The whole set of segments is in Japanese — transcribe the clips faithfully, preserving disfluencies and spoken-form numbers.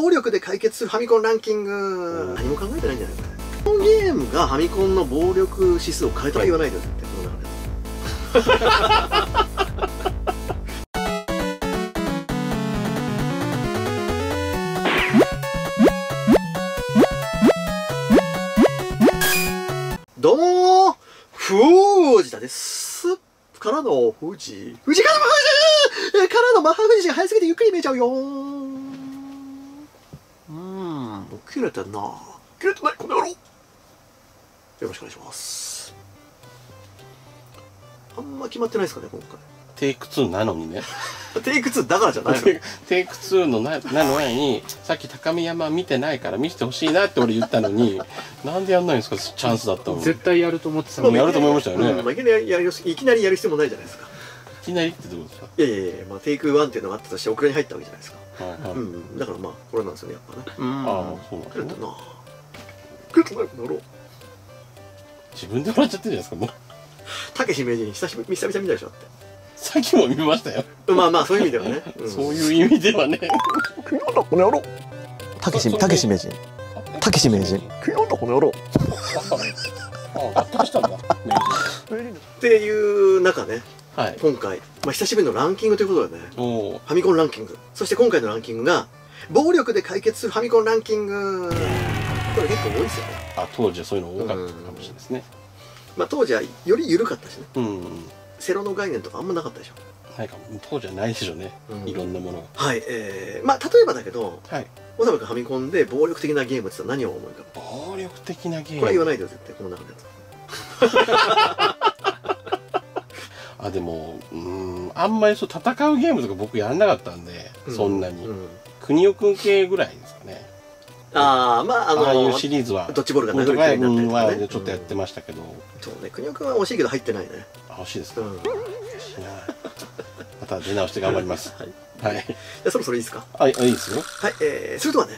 暴力で解決するファミコンランキング、何も考えてないんじゃないかね。このゲームがファミコンの暴力指数を変えたら言わないでよってこの中でどうも藤田です。からの富士。富士からの富士からのマハ富士が早すぎてゆっくり見えちゃうよー。うーん、切れてんな。切れてない、この野郎。よろしくお願いします。あんま決まってないですかね、今回。テイクツーなのにね。テイクツーだからじゃないの。テイクツーのなの前に、さっき高見山見てないから見せてほしいなって俺言ったのに、なんでやんないんですか、チャンスだったの。絶対やると思ってたのに。やると思いましたよね。うん、いきなりやるいきなりやる必要もないじゃないですか。いきなりってどうですか。いやいやいや、まあテイクワンっていうのがあったとして、遅れに入ったわけじゃないですか。はいはい、うん、だからまあこれなんですよね、やっぱね。うん、ああ、そうなんだ、ね。くるっとなるこの野郎。自分で笑っちゃってるじゃないですか、もう。たけし名人久しぶり久々見たでしょって。さっきも見ましたよ。まあまあそういう意味ではね。そういう意味ではね。この野郎。たけしたけし名人。たけし名人。この野郎。あ、たけしたんだ。っていう中ね。今回、まあ久しぶりのランキングということでね。ファミコンランキング。そして今回のランキングが暴力で解決するファミコンランキング。これ結構多いですよね。あ、当時はそういうの多かったかもしれないですね。まあ当時はより緩かったしね。うん。セロの概念とかあんまなかったでしょ。ないかも、当時はないでしょうね、うん、いろんなものが。はい、えー、まあ例えばだけど、はい、小田部君ファミコンで暴力的なゲームって言ったら何を思い浮かぶ。暴力的なゲームこれは言わないでよ絶対この中であ、でもうん、あんまりそう戦うゲームとか僕やんなかったんで、うん、そんなに、うん、国尾君系ぐらいですかね。ああ、まああのああいうシリーズはドッジボールが流れてるみたいなちょっとやってましたけど、そうね、国尾君は惜しいけど入ってないね。惜しいですか。また出直して頑張ります。はい。はい。そろそろいいですか。はい、いいですよ。はい。ええ、それとはね、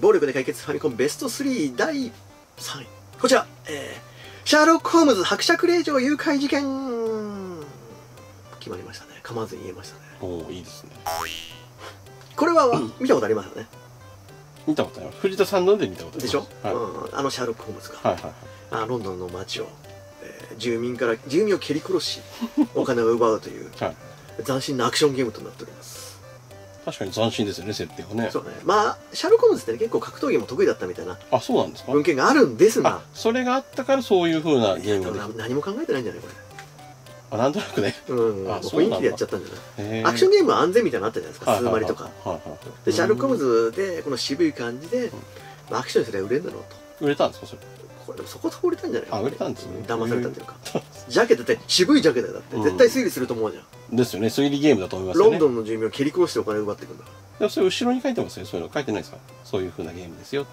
暴力で解決ファミコンベストスリーだいさんい、こちら、シャーロック・ホームズ伯爵令嬢誘拐事件、決まりましたね。噛まずに言えましたね。おお、いいですね。これは見たことありますよね。見たことあります。藤田さんので見たことあります。でしょ。うん、あのシャーロック・ホームズが、はいはいはい、あ、ロンドンの街を。住民から住民を蹴り殺しお金を奪うという斬新なアクションゲームとなっております。確かに斬新ですよね、設定はね。そうね、まあシャーロック・ホームズって結構格闘技も得意だったみたいな。あ、そうなんですか。文献があるんですが、それがあったからそういうふうなゲームができ、何も考えてないんじゃないこれ。あ、なんとなくね、雰囲気でやっちゃったんじゃない。アクションゲームは安全みたいなのあったじゃないですか、スーマリとかで。シャーロック・ホームズでこの渋い感じでアクションすれば売れるんだろうと。売れたんですかそれ。これでもそこそこ売れたんじゃないかな。売れたんですね。騙されたというか。ジャケだって渋いジャケだよだって。絶対推理すると思うじゃん。ですよね、推理ゲームだと思いますよね。ロンドンの住民を蹴り殺してお金を奪っていくんだから。でもそれ後ろに書いてますよ。そういうの書いてないですか。そういう風なゲームですよって。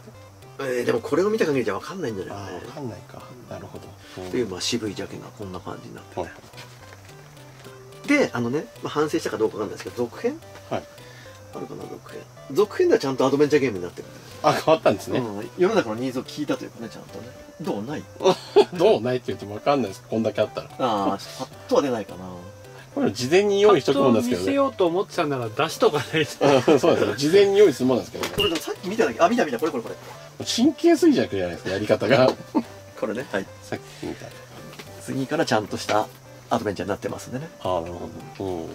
ええ、でもこれを見た限りじゃわかんないんじゃないかね。わかんないか。なるほど。というまあ渋いジャケがこんな感じになってて。で、あのね、まあ反省したかどうかわかんないですけど、続編。はい。あるかな、続編。続編ではちゃんとアドベンチャーゲームになってる。あ、変わったんですね。世の中のニーズを聞いたというかね、ちゃんとね。どうないどうないって言っても分かんないです、こんだけあったら。ああ、パッとは出ないかな。これ事前に用意しとくもんですけどね。見せようと思ってたんなら出しとかないと。そうですね、事前に用意するもんですけどね。これさっき見ただけ、あ、見た見た、これこれこれ。神経衰弱じゃないですか、やり方が。これね、はい。さっき見た。次からちゃんとしたアドベンチャーになってますんでね。ああ、なるほ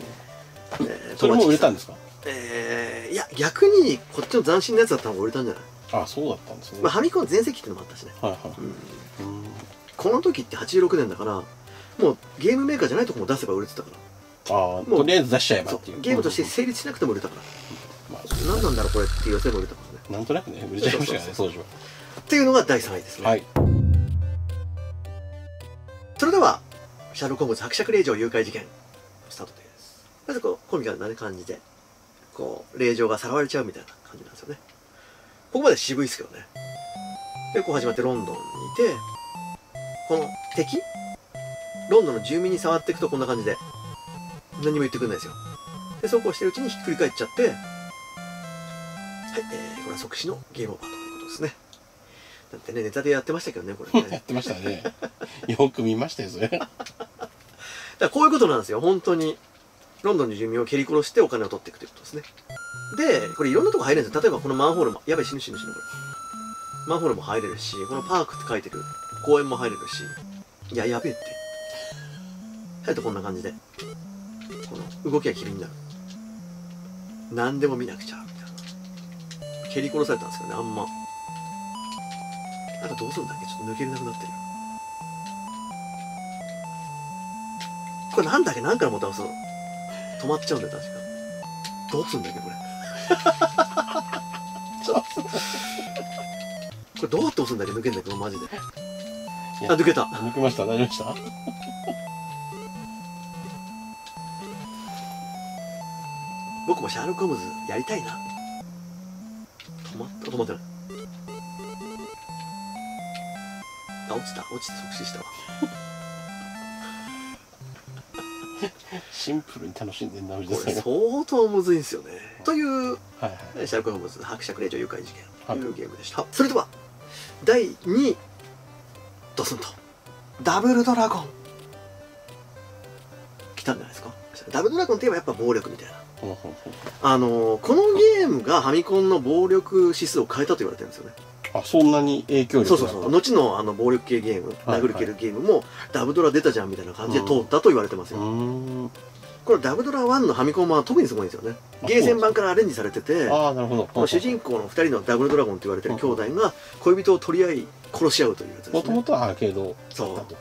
ど。それも売れたんですか。えー、いや逆にこっちの斬新なやつだったのが売れたんじゃない。あ、そうだったんですね。まあファミコン全盛期っていうのもあったしね。この時ってはちじゅうろくねんだから、もうゲームメーカーじゃないとこも出せば売れてたから。ああ、とりあえず出しちゃえばっていう。ゲームとして成立しなくても売れたから、何なんだろうこれっていう予想も売れたからね。なんとなくね、売れちゃいましたからね、当時は。っていうのがだいさんいですね。はい。それではシャーロック・ホームズ伯爵令嬢誘拐事件スタートです。まずこうコミカルな感じでこう令嬢がさらわれちゃうみたいな感じなんですよね。ここまで渋いですけどね。でこう始まってロンドンにいて、この敵ロンドンの住民に触っていくとこんな感じで何も言ってくんないですよ。でそうこうしてるうちにひっくり返っちゃって、はい、えー、これは即死のゲームオーバーということですね。だってね、ネタでやってましたけどね、これね。やってましたね。よく見ましたよそれ。だからこういうことなんですよ、本当に。ロンドンの住民を蹴り殺してお金を取っていくということですね。で、これいろんなとこ入れるんですよ。例えばこのマンホールも、やばい死ぬ死ぬ死ぬこれ。マンホールも入れるし、このパークって書いてる公園も入れるし。いや、やべえって。入るとこんな感じで。この動きが機敏になる。何でも見なくちゃ、みたいな。蹴り殺されたんですよね、あんま。なんかどうするんだっけ、ちょっと抜けれなくなってる。これなんだっけ、何回も倒すの。止まっちゃうんだよ、確か。どうすんだっけ、これ。ちょっと。これどうやって押すんだっけ、抜けんだけど、マジで。あ、抜けた。抜けました、大丈夫でした。僕もシャーロック・ホームズやりたいな。止まった、止まってない。あ、落ちた、落ちて即死したわ。シンプルに楽しんでるな、みたいな。これ相当むずいんですよね。という、シャーロック・ホームズ伯爵令嬢誘拐事件というゲームでした。はい、それでは、だいにい、ドスンと、ダブルドラゴン。来たんじゃないですか。ダブルドラゴンといえばやっぱ暴力みたいな。あのー、このゲームがファミコンの暴力指数を変えたと言われてるんですよね。あ、そんなに影響力があった。そうそうそう。後のあの暴力系ゲーム、殴る蹴るゲームもダブドラ出たじゃんみたいな感じで通ったと言われてますよ。うん、これダブドラワンのファミコン版は特にすごいんですよね。ゲーセン版からアレンジされてて、あ、なるほど。この主人公のふたりのダブルドラゴンと言われてる兄弟が恋人を取り合い殺し合うというやつですね。もともとはアーケードだと。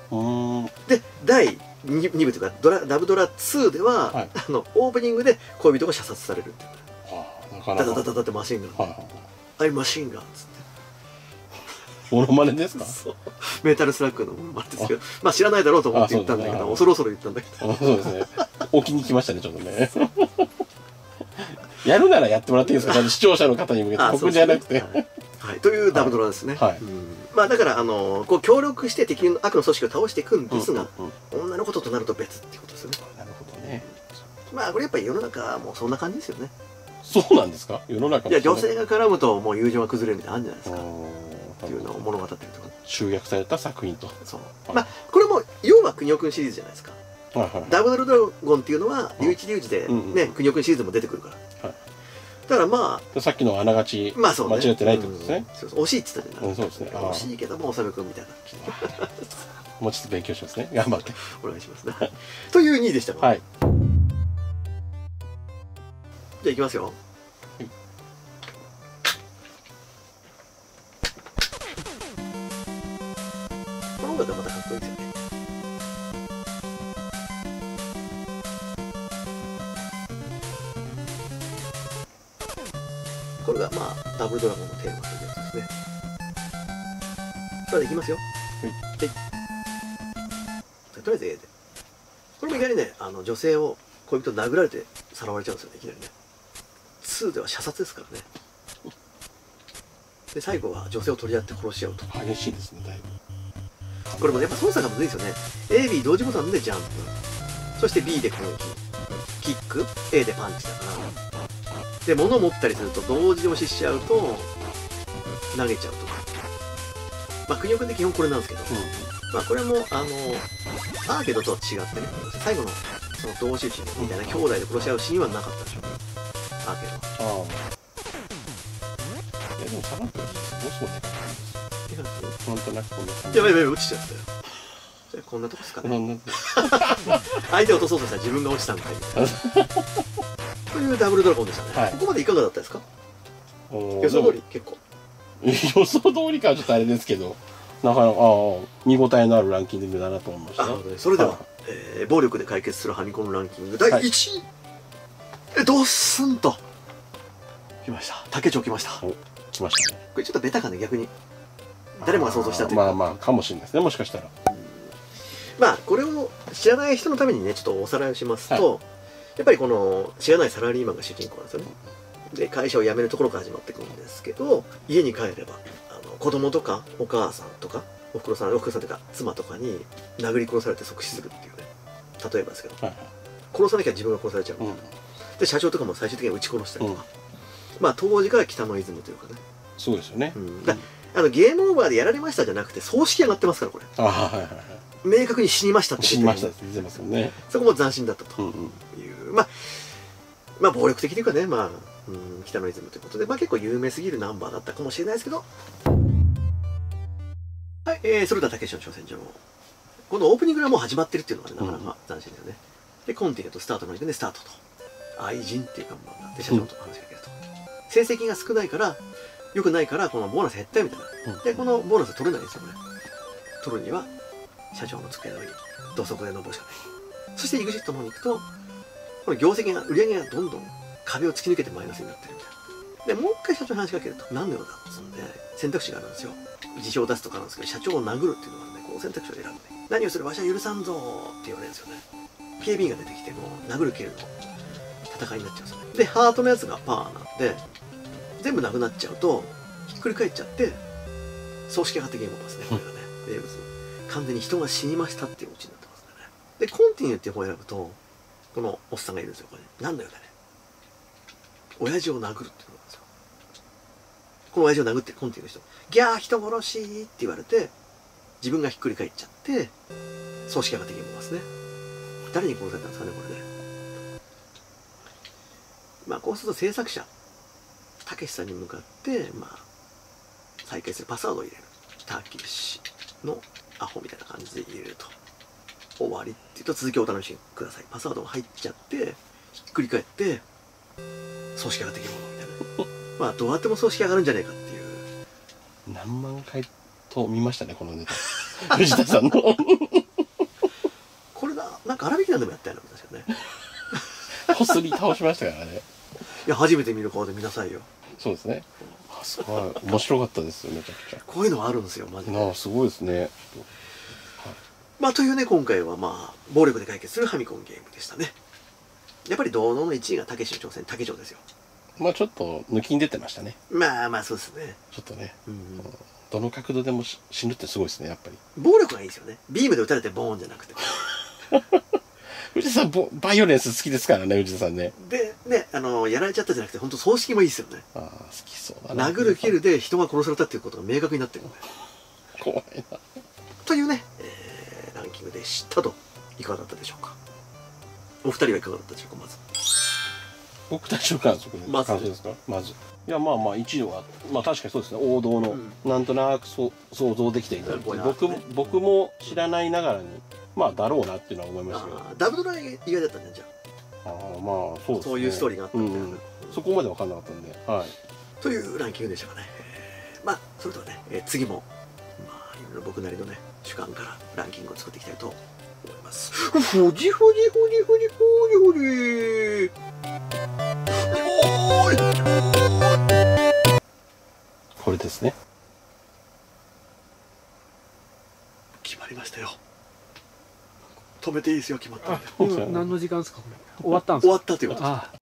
そう。で、だいにぶというか、ドラダブドラツーでは、はい、あのオープニングで恋人が射殺されるっていう、ダダダダダってマシンガン、はいはい、アイマシンガンっつってモノマネですか。そうメタルスラックのモノマネですけど、まあ知らないだろうと思って言ったんだけど、恐る恐る言ったんだけど、そうですね、置きに来ましたね、ちょっとね。やるならやってもらっていいですか、視聴者の方に向けて、僕じゃなくて。はい、というダブドラですね。まあだから、あのー、こう協力して敵の悪の組織を倒していくんですが、女のこととなると別っていうことですよね。なるほどね。まあこれやっぱり世の中もうそんな感じですよね。そうなんですか、世の中も。いや、女性が絡むともう友情が崩れるみたいなのあるんじゃないですかっていうのを物語ってるとか、集約された作品と。そう、はい、まあこれも要はくにおくんシリーズじゃないですか。ダブルドラゴンっていうのは龍一龍一でね、くにおくんシリーズも出てくるから、はい、だからまあさっきのあながち間違ってないってことですね。惜しいって言ったじゃない。そうですね、惜しいけども修君みたいな。もうちょっと勉強しますね、頑張ってお願いしますね。というにいでした。はい、じゃあいきますよ。この音楽はまたかっこいいですよね。これがまあダブルドラゴンのテーマというやつですね。それでいきますよ。はい、はい、とりあえず A で。これもいきなりね、あの女性を恋人殴られてさらわれちゃうんですよね、いきなりね。にでは射殺ですからね。で最後は女性を取り合って殺し合うと。激しいですね、だいぶ。これもね、やっぱ操作が難しいですよね。A、B 同時ボタンでジャンプ、そして B で攻撃、キック、A でパンチだから。で、物を持ったりすると同時押ししちゃうと投げちゃうとか、まあくにおくんで基本これなんですけど、うん、まあこれもあのアーケードとは違ってね、最後のその同士打ちみたいな兄弟で殺し合うシーンはなかったでしょう、アーケードは。いやでも下がってるんですよ、どうそうね、なんとなくこんな感じ。やばいやばい、落ちちゃったよ。じゃあこんなとこですかね。相手を落とそうとしたら自分が落ちたみたいな。というダブルドラゴンでしたね。はい、ここまでいかがだったですか。予想通り、結構。予想通りかはちょっとあれですけど、なかなか見応えのあるランキングだなと思いました。それでは、はい、えー、暴力で解決するファミコンランキングだいいちい、はい、ドスンと来ました。竹町来ました。来ましたね。これちょっとベタかね、逆に。誰もが想像したというか。まあまあかもしれないですね、もしかしたら。まあこれを知らない人のためにね、ちょっとおさらいをしますと。はい、やっぱりこの知らないサラリーマンが主人公なんですよね。で、会社を辞めるところから始まってくるんですけど、家に帰ればあの子供とかお母さんとかおふくろさんおふくろさんというか妻とかに殴り殺されて即死するっていうね、例えばですけど、はい、殺さなきゃ自分が殺されちゃうみたいな、うん、で社長とかも最終的には撃ち殺したりとか、うん、まあ当時から北のイズムというかね。そうですよね、うん、だあのゲームオーバーでやられましたじゃなくて葬式上がってますから、これ。あ、はいはいはい、明確に死にましたって言ってますよね。そこも斬新だったという、うんうん、まあまあ暴力的というかね、まあうん北のイズムということで、まあ、結構有名すぎるナンバーだったかもしれないですけど、はい、えー、それではたけしの挑戦状、このオープニングがもう始まってるっていうのが、ね、なかなか斬新だよね。うん、でコンティネとスタートの時点でスタートと愛人っていう看板があって社長と話しかけると、うん、成績が少ないから良くないからこのボーナス減ったよみたいな、うん、でこのボーナス取れないんですよこれ。取るには社長の机の上に土足で登るしかない。そして イグジット の方に行くとこの業績が売り上げがどんどん壁を突き抜けてマイナスになってるみたいな。でもう一回社長に話しかけると何のようだっつうんで選択肢があるんですよ。辞表を出すとかなんですけど社長を殴るっていうのがねこう選択肢を選んで「何をするわしは許さんぞ」って言われるんですよね。警備員が出てきてもう殴る蹴るの戦いになっちゃうんですよね。でハートのやつがパーなんで全部なくなっちゃうとひっくり返っちゃって葬式が発展ゲームオーバーですねこれがね名物、完全に人が死にましたっていうオチになってますね。でコンティニューっていう方を選ぶとこのおっさんがいるんですよこれ。何のようだね親父を殴るっていうのなんですよ。この親父を殴ってるコンティの人「ギャー人殺し!」って言われて自分がひっくり返っちゃって葬式ができますね。誰に殺されたんですかねこれね。まあこうすると制作者たけしさんに向かってまあ再開するパスワードを入れる「たけしのアホ」みたいな感じで入れると終わりって言うと続きをお楽しみください。パスワードが入っちゃってひっくり返って葬式上がってきものみたいなまあどうやっても葬式上がるんじゃねえかっていう何万回と見ましたねこのネタ藤田さんのこれだなんか荒引きなんでもやったよな確かねこすり倒しましたからね。いや初めて見る顔で見なさいよ。そうですね、あすごい面白かったですよめちゃくちゃこういうのはあるんですよマジで。あすごいですね、はい、まあというね今回はまあ暴力で解決するファミコンゲームでしたね。やっぱり堂々のいちいがたけしの挑戦、たけしょうですよ。まあちょっと抜きに出てましたね。まあまあそうですねちょっとね、うん、どの角度でも死ぬってすごいですねやっぱり。暴力がいいですよね、ビームで撃たれてボーンじゃなくて藤田さんバイオレンス好きですからね藤田さんね。でねあのやられちゃったじゃなくて本当葬式もいいですよね。ああ好きそうだな、殴る蹴るで人が殺されたっていうことが明確になってるので怖いなというね、えー、ランキングでしたと。いかがだったでしょうか。お二人はいかがだったでしょうか。まず僕たちの感想ですか。まずいやまあまあ一度はまあ確かにそうですね王道の、うん、なんとなくそ想像できていた、ね、僕も僕も知らないながらにまあだろうなっていうのは思いましたけど、ダブルドライ意外だったん、ね、じゃああまあそうですねそういうストーリーがあったんで、うん、そこまで分かんなかったんで、はい、というランキングでしたかね。えー、まあそれとはね、えー、次もまあいろいろ僕なりのね主観からランキングを作っていきたいと思います。ほじほじほじほじほじほじこれですね。決まりましたよ。止めていいですよ決まった。何の時間ですかこれ。終わったんですか。終わったということです。